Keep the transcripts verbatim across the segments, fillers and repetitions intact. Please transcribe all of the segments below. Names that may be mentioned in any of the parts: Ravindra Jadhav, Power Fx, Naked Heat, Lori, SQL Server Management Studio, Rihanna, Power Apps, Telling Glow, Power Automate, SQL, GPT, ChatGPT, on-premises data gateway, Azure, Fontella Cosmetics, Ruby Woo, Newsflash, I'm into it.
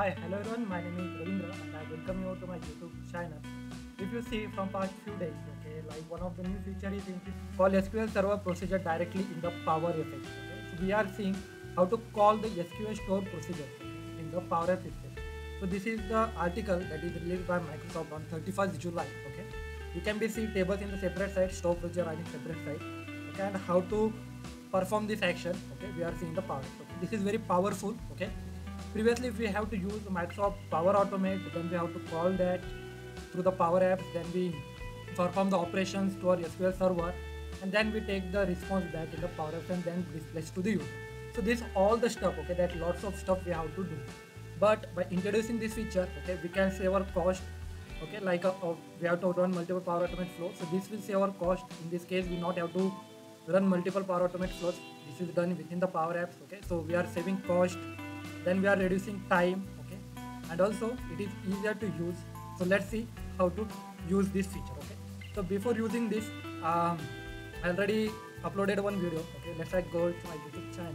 Hi, hello everyone, my name is Ravindra and I welcome you to my YouTube channel. If you see from past few days, okay, like one of the new feature is call S Q L Server procedure directly in the Power Fx. Okay? So we are seeing how to call the S Q L store procedure in the Power Apps itself. So this is the article that is released by Microsoft on thirty-first July. Okay, you can be seeing tables in the separate side, store procedure running separate side, okay, and how to perform this action. Okay, we are seeing the Power Apps. Okay? This is very powerful. Okay. Previously, if we have to use Microsoft Power Automate, then we have to call that through the Power Apps, then we perform the operations to our S Q L server, and then we take the response back in the Power Apps and then displays to the user. So this all the stuff, okay, that lots of stuff we have to do. But by introducing this feature, okay, we can save our cost, okay, like a, a, we have to run multiple Power Automate flows. So this will save our cost. In this case, we not have to run multiple Power Automate flows. This is done within the Power Apps, okay. So we are saving cost. Then we are reducing time, okay, and also it is easier to use. So let's see how to use this feature, okay. So before using this, um, I already uploaded one video, okay. Let's like go to my YouTube channel.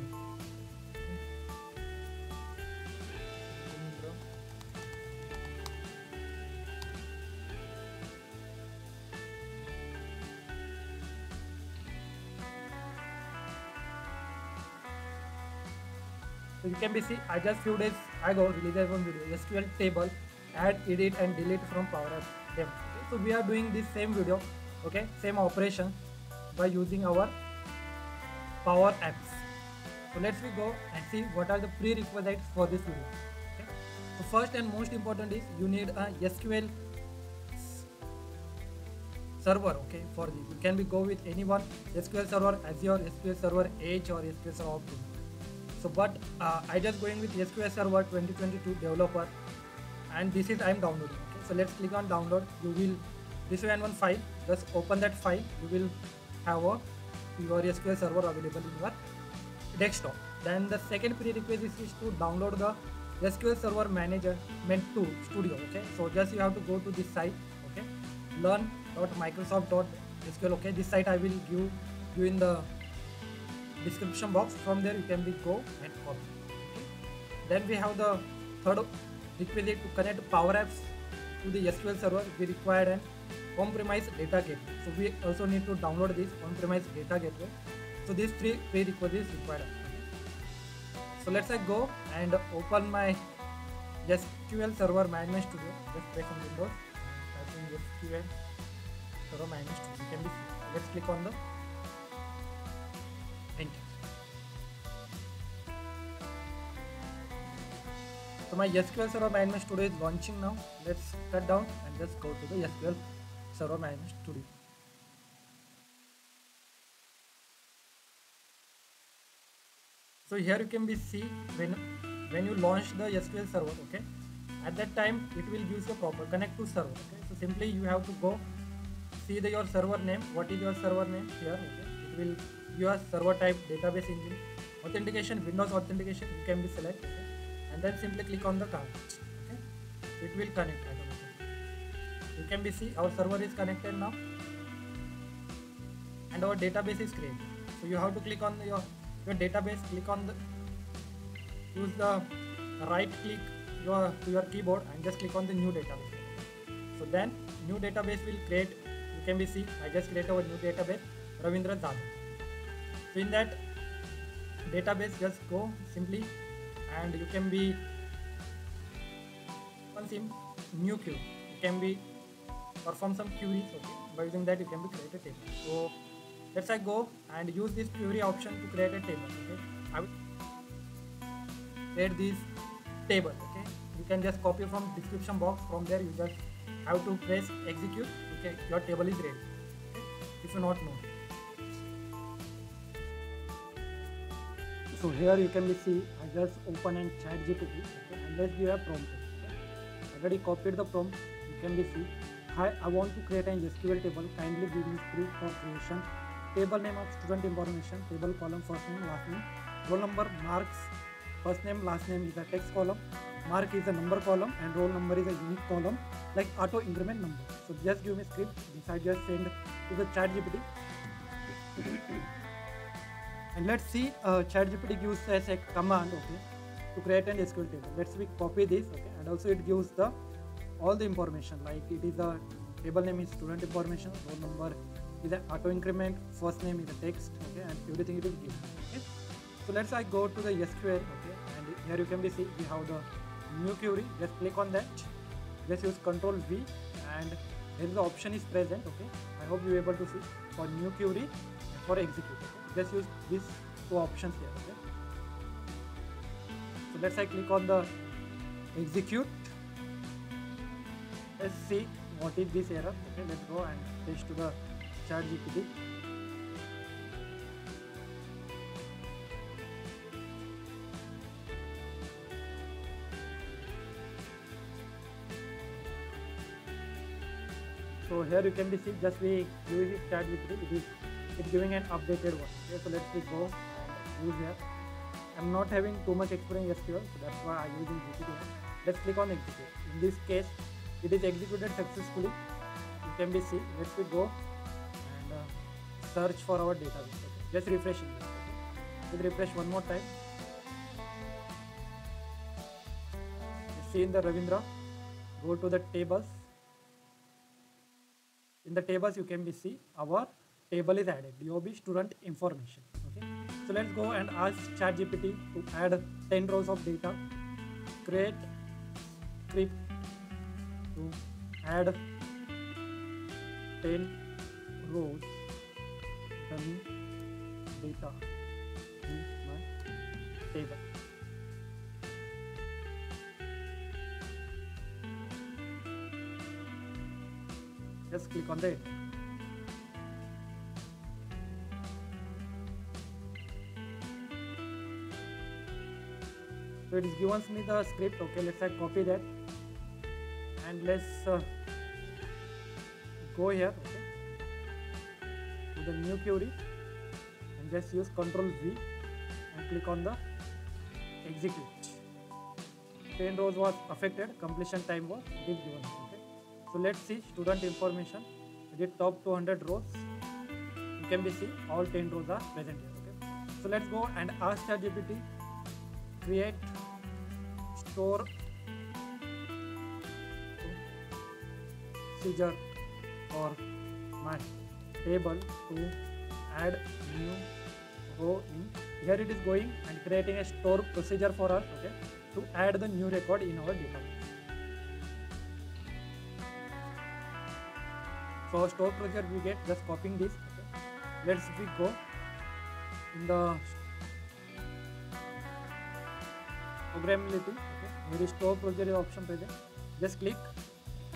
So you can be see, I just few days ago released one video, S Q L table, add, edit and delete from Power Apps demo. Okay, so we are doing this same video, okay, same operation by using our Power Apps. So let's we go and see what are the prerequisites for this video. Okay. So first and most important is you need a S Q L server, okay, for this. You can be go with anyone, S Q L Server Azure, S Q L Server Edge or S Q L Server Optima. So, but uh, I just going with S Q L Server twenty twenty-two developer, and this is I am downloading. Okay? So let's click on download. You will receive one file. Just open that file. You will have a, your S Q L Server available in your desktop. Then the second prerequisite is to download the S Q L Server Management Studio. Okay, so just you have to go to this site. Okay, learn dot microsoft dot S Q L. Okay, this site I will give you in the description box. From there you can be go and copy. Then we have the third requisite to connect Power Apps to the S Q L server. We require an on-premise data gateway, so we also need to download this on-premise data gateway. So these three prerequisites required. So let's I go and open my S Q L Server Management Studio. Just press on Windows, type in S Q L Server Management Studio. You can be let's click on the Enter. So my S Q L Server Management Studio is launching now. Let's cut down and just go to the S Q L Server Management Studio. So here you can be see when when you launch the S Q L Server. Okay, at that time it will give you a proper connect to server. Okay, so simply you have to go see the your server name. What is your server name here? Okay, it will. Your server type, database engine, authentication, Windows authentication, you can be select, okay? And then simply click on the connect. Okay, it will connect automatically. You can be see our server is connected now, and our database is created. So you have to click on your your database. Click on the use the right click your to your keyboard and just click on the new database. So then new database will create. You can be see I just create our new database, Ravindra Dhan. So in that database just go simply and you can be once in new queue, you can be perform some queries, okay, by using that you can be create a table. So let's I go and use this query option to create a table. Okay, I will create this table. Okay, you can just copy from description box. From there you just have to press execute. Okay, your table is ready, okay, if you not know. So here you can see I just open and ChatGPT, okay, and let's give a prompt. I already copied the prompt. You can see, hi, I want to create an S Q L table. Kindly give me proof for creation. Table name of student information. Table column first name last name. Roll number marks. First name last name is a text column. Mark is a number column and roll number is a unique column like auto increment number. So just give me script. This I just send to the ChatGPT. And let's see, uh, ChatGPT gives us a command, okay, to create an S Q L table. Let's we copy this, okay, and also it gives the all the information, like it is the table name is student information, roll number is an auto increment, first name is a text, okay, and everything it will give. Okay, so let's I go to the S Q L, okay, and here you can be see we have the new query. Just click on that. Let's use Control V, and here the option is present. Okay, I hope you are able to see for new query and for execute. Okay? Let's use these two options here. Okay? So let's I click on the execute. Let's see what is this error. Okay, let's go and paste to the ChatGPT. So here you can be see just we use it ChatGPT, it is it's giving an updated one. Okay, so let's we go and use here. I'm not having too much experience S Q L, so that's why I'm using G P T. Let's click on execute. In this case, it is executed successfully. You can be see. Let's we go and uh, search for our database. Okay, just refresh it. Okay, let's refresh one more time. Let's see in the Ravindra. Go to the tables. In the tables, you can be see our table is added, D O B student information. Okay, so let's go and ask ChatGPT to add ten rows of data. Create script to add ten rows of data in my table. Just click on that. So it is given me the script. Okay, let's I copy that and let's uh, go here, okay, to the new query and just use Control V and click on the execute. ten rows was affected. Completion time was it is given. So let's see student information. The top two hundred rows. You can be see all ten rows are present here. Okay. So let's go and ask ChatGPT create store procedure for my table to add new row in. Here it is going and creating a store procedure for us. Okay, to add the new record in our database. So store procedure we get just copying this. Okay. Let's we go in the programmability. Okay. Here is store procedure option present. Just click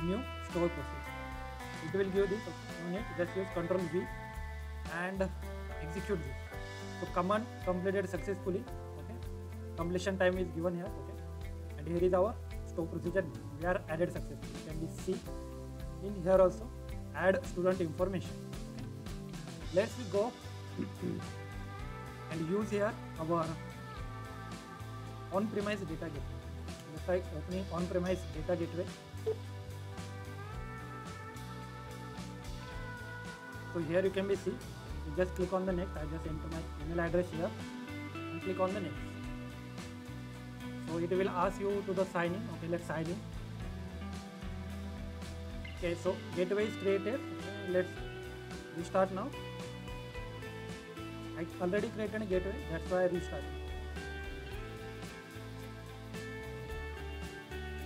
new store procedure. It will give this. Okay. Just use Control V and execute this. So command completed successfully. Okay. Completion time is given here. Okay. And here is our store procedure. We are added successfully. Can we see in here also? Add student information. Let's we go and use here our on-premise data gateway. Let's like opening on-premise data gateway. So here you can be see. You just click on the next. I just enter my email address here and click on the next. So it will ask you to the sign in. Okay, let's sign in. Okay, so gateway is created. Let's restart now. I already created a gateway, that's why I restarted.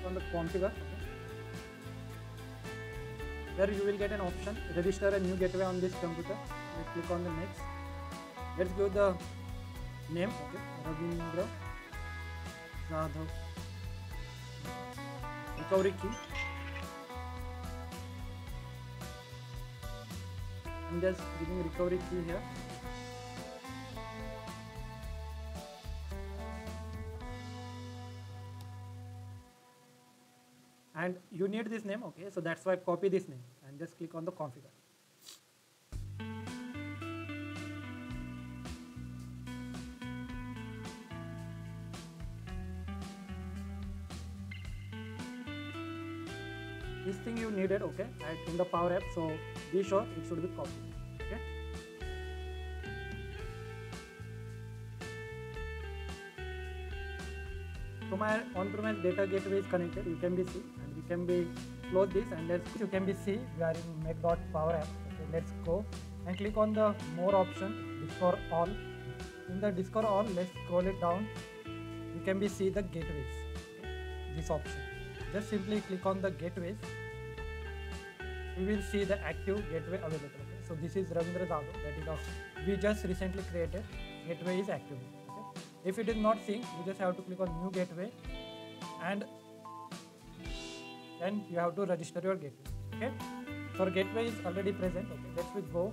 On the configure, okay. Here you will get an option register a new gateway on this computer. Let's click on the next. Let's give the name. Okay, Ravindra Jadhav. Recovery key. I'm just giving recovery key here. And you need this name, okay, so that's why copy this name and just click on the configure. This thing you needed, okay, and in the Power App, so be sure it should be copied, okay. my on-premise data gateway is connected, you can be see, and you can be close this, and let's you can be see we are in make.power app. Okay, let's go and click on the more option, Discover All. In the Discover All, let's scroll it down. You can be see the gateways. This option, just simply click on the gateways. We will see the active gateway available. Okay? So this is Ravindra Dado, that is awesome. We just recently created. Gateway is active. Okay? If it is not seeing, you just have to click on new gateway, and then you have to register your gateway. Okay. So gateway is already present. Okay. Let's we go.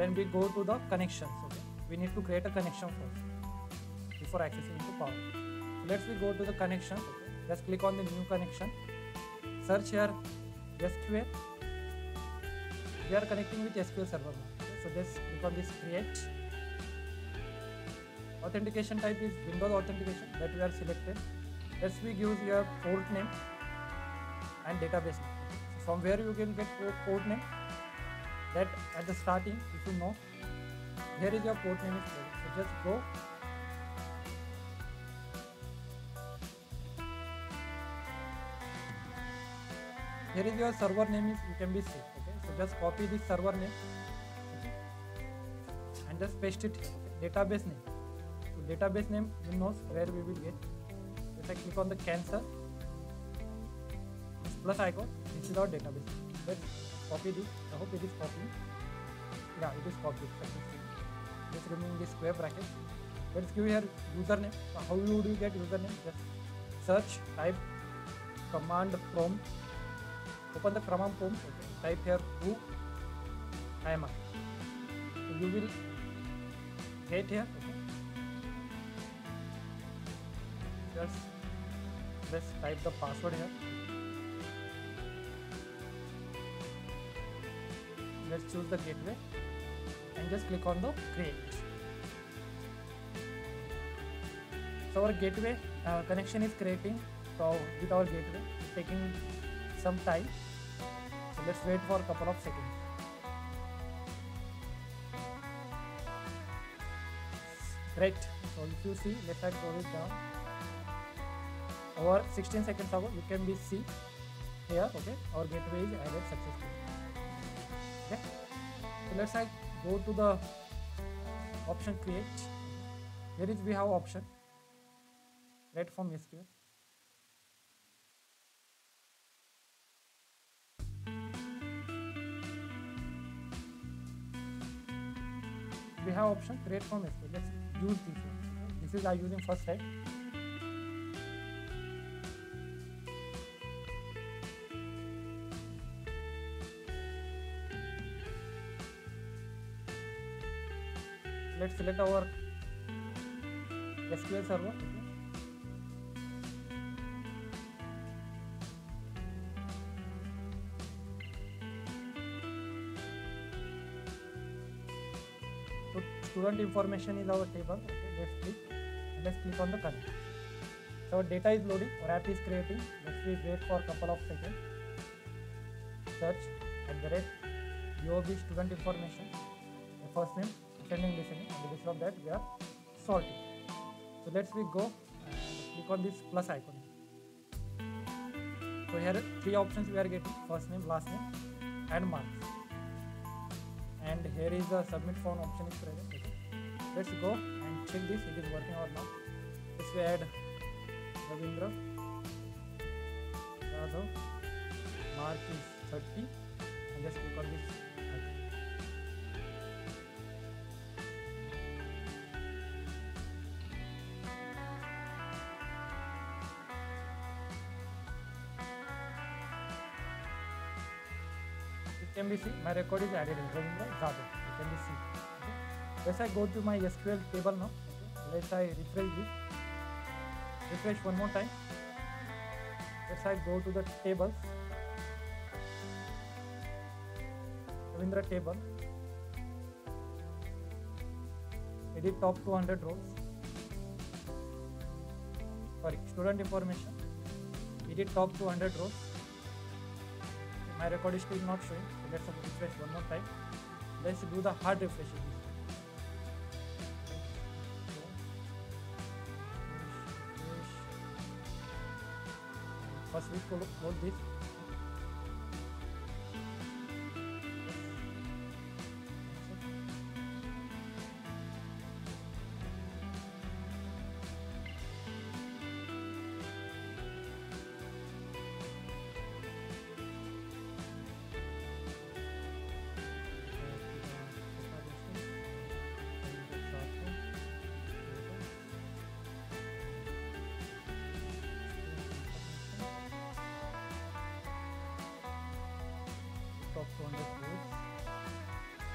Then we go to the connections. Okay. We need to create a connection first before accessing to Power. So let's we go to the connections. Okay. Just click on the new connection. Search here S Q L. We are connecting with S Q L Server. Okay. So just click on this create. Authentication type is Windows authentication, that we are selected. S V gives your port name and database name. So from where you can get port name, that at the starting if you know, here is your port name is present. So just go. Here is your server name is you can be saved. Okay? So just copy this server name and just paste it here. Okay? Database name. Database name you know where we will get. If I click on the cancel, this plus icon, this is our database. Let's copy this. I hope it is copied. Yeah, it is copied. Just remove this square bracket. Let's give here username. So how would you get username? Just search, type command prompt. Open the command prompt. Okay. Type here who I am. So you will get here. Okay. Let's type the password here. Let's choose the gateway and just click on the create. So our gateway uh, connection is creating so with our gateway. It's taking some time. So let's wait for a couple of seconds. Great. So if you see, let's scroll it down. Over sixteen seconds ago, you can be see here. Okay, our gateway is added successfully. Okay, so let's I go to the option create. Here is we have option platform S Q L. We have option create from S Q L. Let's use this one. This is I using first time. Let's select our S Q L server. So student information is our table. Okay, let's click. Let's click on the connect. So data is loading. Our app is creating. Let's wait for a couple of seconds. Search at the rate U O B student information. The first name. Sending listening, on the basis of that we are sorting. So let's we go and click on this plus icon. So here are three options we are getting: first name, last name, and month. And here is the submit form option is present. Okay. Let's go and check this. It is working or not. Let's we add Ravindra Dado. Mark is thirty, and let's click on this. Can be see my record is added in Ravindra Dado. You can be see. Okay. Let's I go to my S Q L table now. Okay. Let's I refresh this. Refresh one more time. Let's I go to the tables. Ravindra table. Edit top two hundred rows. Sorry, student information. Edit top two hundred rows. My record is still not showing, so let's refresh one more time. Let's do the hard refreshing. Refresh, refresh, First we load this.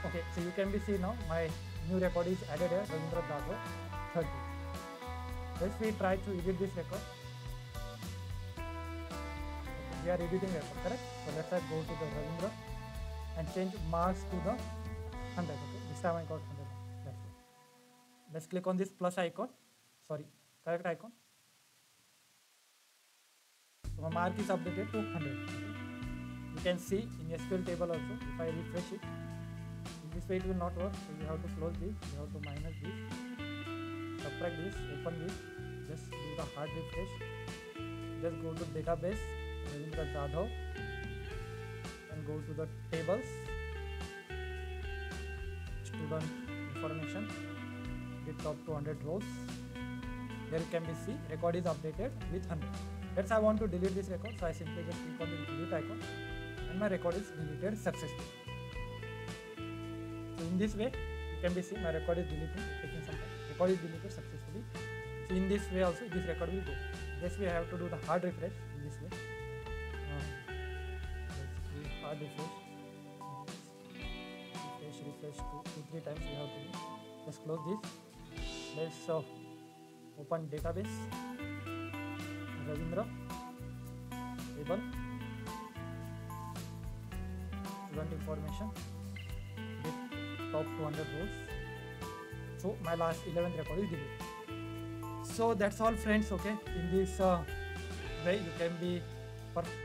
Okay, so you can be see now my new record is added here, Ravindra Thakur thirty. Let's we try to edit this record. Okay, we are editing record, correct? So let's I go to the Ravindra and change marks to the one hundred. Okay, this time I got one hundred. That's it. Let's click on this plus icon. Sorry, correct icon. So my mark is updated to one hundred. You can see in S Q L table also. If I refresh it, this way it will not work. So you have to close this, you have to minus this, subtract this, open this, just do the hard refresh, just go to database, Ravindra Jadhav, and go to the tables, student information, get top two hundred rows. There you can be see record is updated with one hundred. Let's I want to delete this record, so I simply just click on the delete icon and my record is deleted successfully. In this way, you can be see my record is deleted, taking some time. Record is deleted successfully. So in this way also, this record will go. This way I have to do the hard refresh. In this way, uh, let's do hard refresh. Refresh, refresh two, two, three times we have to do. Let's close this. Let's uh, open database. Ravindra table. Student information. Top two hundred rows. So my last eleventh record is deleted. So that's all, friends. Okay, in this uh, way you can be perfect.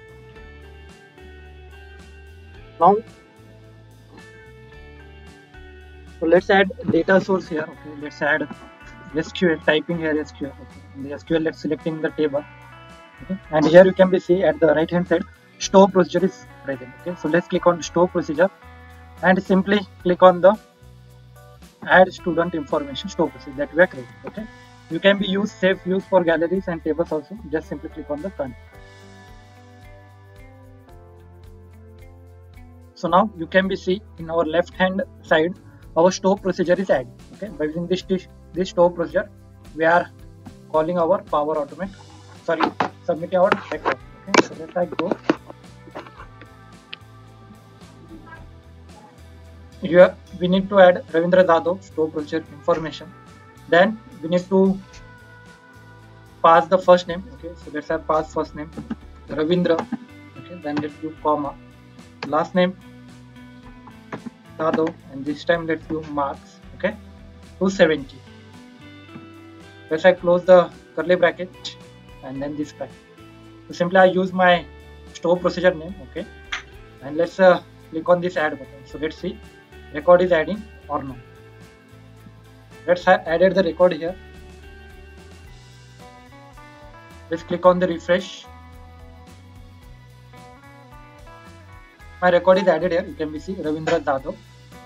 Now, so let's add data source here. Okay, let's add S Q L. Typing here S Q L. Okay. In the S Q L, let's selecting the table. Okay, and here you can be see at the right hand side, store procedure is present. Okay, so let's click on store procedure. And simply click on the add student information store procedure that we are creating. Okay, you can be use save views for galleries and tables also. Just simply click on the current. So now you can be see in our left hand side our store procedure is added. Okay, by using this this store procedure we are calling our Power Automate. Sorry, submit our record. Okay, so let's I go. Here we need to add Ravindra Jadhav store procedure information. Then we need to pass the first name. Okay, so let's have pass first name Ravindra. Okay, then let's do comma last name Jadhav, and this time let's do marks. Okay, two seventy. Let's I close the curly bracket and then this bracket. So simply I use my store procedure name. Okay, and let's uh, click on this add button. So let's see record is adding or no. Let's have added the record here. Let's click on the refresh. My record is added here. You can be see Ravindra Jadhav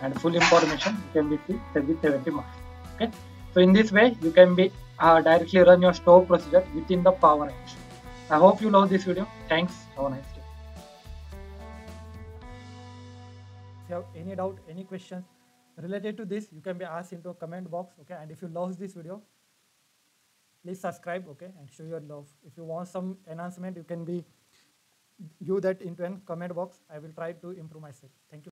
and full information. You can be see seventy marks. Okay. So in this way you can be uh, directly run your store procedure within the Power Apps. I hope you love this video. Thanks. Have a nice day. If you have any doubt, any questions related to this, you can be asked into a comment box. Okay, and if you love this video, please subscribe. Okay, and show your love. If you want some enhancement, you can be give that into a comment box. I will try to improve myself. Thank you.